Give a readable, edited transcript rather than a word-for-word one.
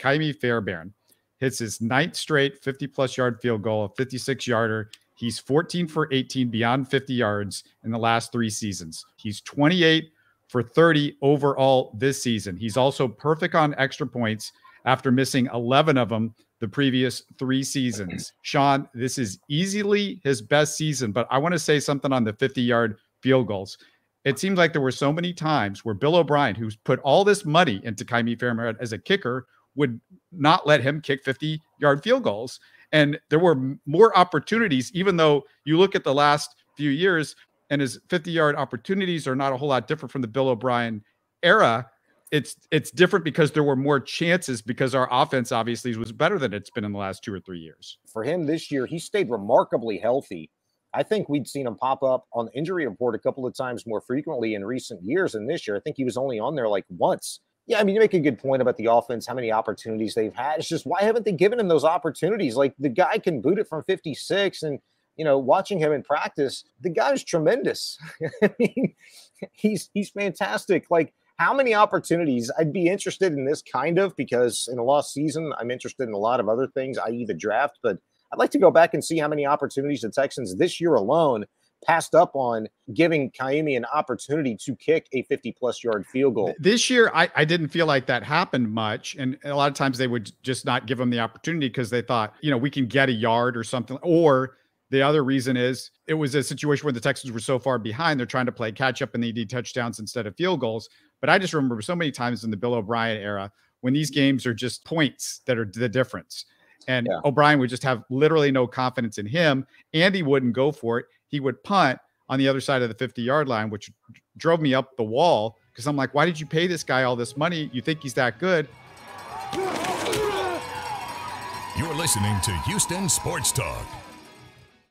Ka'imi Fairbairn hits his 9th straight 50-plus yard field goal, a 56-yarder. He's 14 for 18 beyond 50 yards in the last 3 seasons. He's 28 for 30 overall this season. He's also perfect on extra points after missing 11 of them the previous 3 seasons. Sean, this is easily his best season, but I want to say something on the 50-yard field goals. It seems like there were so many times where Bill O'Brien, who's put all this money into Ka'imi Fairbairn as a kicker, would not let him kick 50-yard field goals. And there were more opportunities, even though you look at the last few years and his 50-yard opportunities are not a whole lot different from the Bill O'Brien era. It's different because there were more chances because our offense obviously was better than it's been in the last 2 or 3 years. For him this year, he stayed remarkably healthy. I think we'd seen him pop up on the injury report a couple of times more frequently in recent years than this year. I think he was only on there like once. Yeah, I mean, you make a good point about the offense, how many opportunities they've had. It's just, why haven't they given him those opportunities? Like, the guy can boot it from 56, and, you know, watching him in practice, the guy's tremendous. I mean, he's fantastic. Like, how many opportunities? I'd be interested in this kind of, because in a lost season, I'm interested in a lot of other things, i.e. the draft, but I'd like to go back and see how many opportunities the Texans this year alone passed up on giving Ka'imi an opportunity to kick a 50-plus yard field goal. This year, I didn't feel like that happened much. And a lot of times they would just not give him the opportunity because they thought, you know, we can get a yard or something. Or the other reason is it was a situation where the Texans were so far behind, they're trying to play catch-up and they need touchdowns instead of field goals. But I just remember so many times in the Bill O'Brien era when these games are just points that are the difference. And yeah, O'Brien would just have literally no confidence in him, and he wouldn't go for it. He would punt on the other side of the 50-yard line, which drove me up the wall because I'm like, why did you pay this guy all this money? You think he's that good? You're listening to Houston Sports Talk.